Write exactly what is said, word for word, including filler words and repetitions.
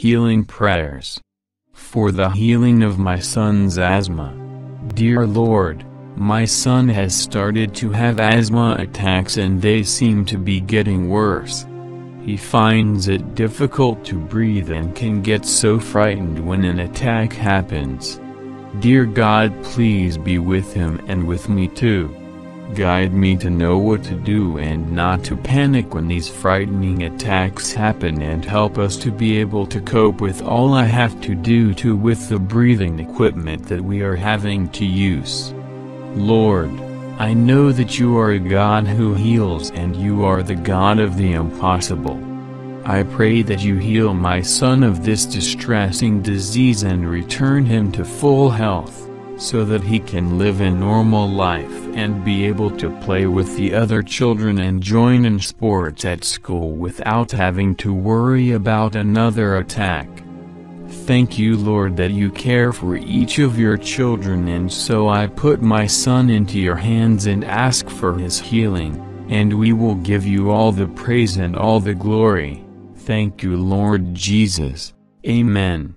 Healing prayers for the healing of my son's asthma. Dear Lord, my son has started to have asthma attacks and they seem to be getting worse. He finds it difficult to breathe and can get so frightened when an attack happens. Dear God, please be with him and with me too. Guide me to know what to do and not to panic when these frightening attacks happen, and help us to be able to cope with all I have to do to with the breathing equipment that we are having to use. Lord, I know that you are a God who heals and you are the God of the impossible. I pray that you heal my son of this distressing disease and return him to full health, so that he can live a normal life and be able to play with the other children and join in sports at school without having to worry about another attack. Thank you, Lord, that you care for each of your children, and so I put my son into your hands and ask for his healing, and we will give you all the praise and all the glory. Thank you, Lord Jesus. Amen.